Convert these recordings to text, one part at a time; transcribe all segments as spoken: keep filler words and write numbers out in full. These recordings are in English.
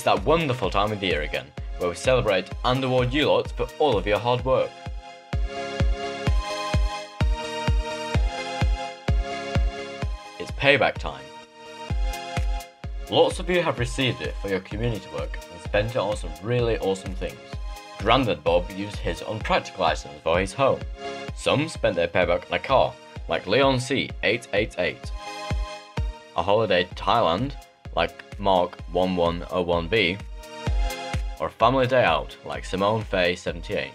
It's that wonderful time of the year again, where we celebrate and award you lot for all of your hard work. It's payback time. Lots of you have received it for your community work and spent it on some really awesome things. Grandad Bob used his unpractical items for his home. Some spent their payback on a car, like Leon C eight eight eight. A holiday to Thailand, like Mark one one oh one B, or a family day out, like Simone Faye seventy-eight.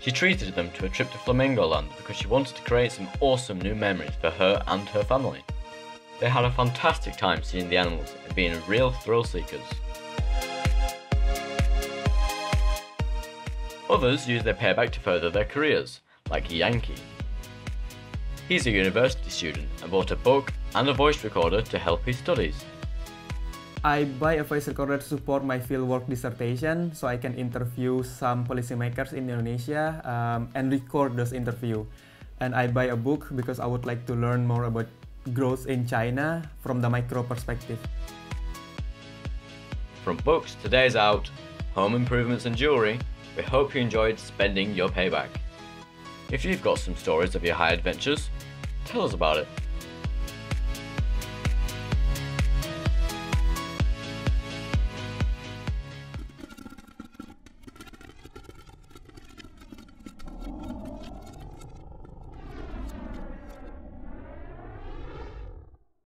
She treated them to a trip to Flamingoland because she wanted to create some awesome new memories for her and her family. They had a fantastic time seeing the animals and being real thrill seekers. Others use their payback to further their careers, like Yankee. He's a university student and bought a book and a voice recorder to help his studies. I buy a voice recorder to support my fieldwork dissertation, so I can interview some policymakers in Indonesia um, and record those interviews. And I buy a book because I would like to learn more about growth in China from the micro perspective. From books to days out, home improvements and jewellery, we hope you enjoyed spending your payback. If you've got some stories of your high adventures, tell us about it.